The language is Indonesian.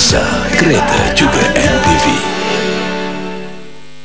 Nusa Kereta Juga